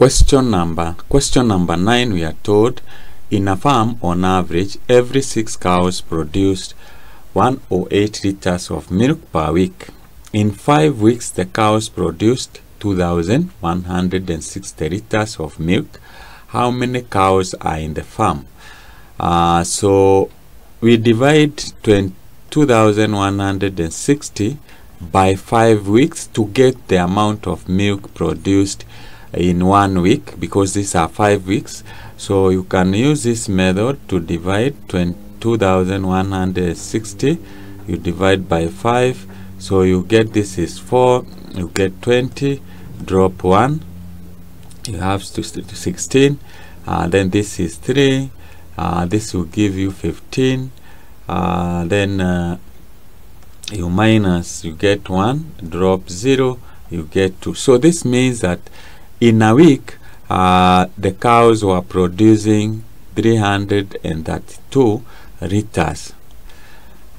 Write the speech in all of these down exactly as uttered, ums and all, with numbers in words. Question number, question number nine, we are told in a farm on average every six cows produced one hundred eight liters of milk per week. In five weeks the cows produced two thousand one hundred sixty liters of milk. How many cows are in the farm? Uh, so we divide two thousand one hundred sixty by five weeks to get the amount of milk produced in one week, because these are five weeks. So you can use this method to divide two thousand one hundred sixty, you divide by five, so you get this is four, you get twenty, drop one, you have to sixteen, uh, then this is three, uh, this will give you fifteen, uh, then uh, you minus, you get one, drop zero, you get two. So this means that in a week uh, the cows were producing three hundred thirty-two liters.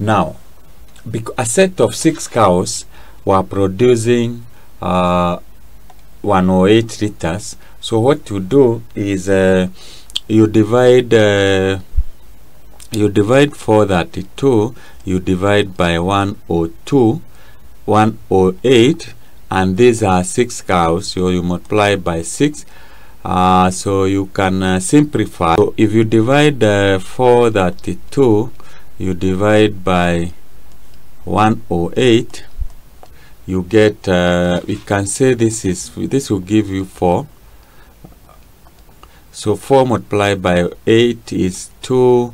Now a set of six cows were producing uh, one hundred eight liters. So what you do is uh, you divide uh, you divide four hundred thirty-two, you divide by one hundred two, one hundred eight, and these are six cows, so you multiply by six. Uh, so you can uh, simplify. So if you divide uh, four hundred thirty-two, you divide by one hundred eight, you get uh, we can say this is this will give you four. So four multiplied by eight is two,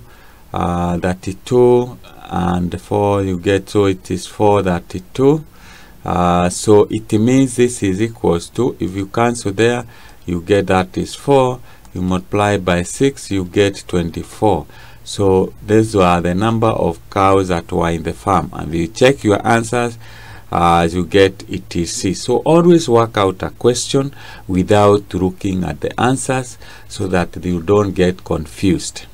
uh, thirty-two, and four you get, so it is four hundred thirty-two. Uh, so it means this is equals to, if you cancel there you get that is four, you multiply by six, you get twenty-four. So these were the number of cows that were in the farm, and you check your answers uh, as you get etc. So always work out a question without looking at the answers so that you don't get confused.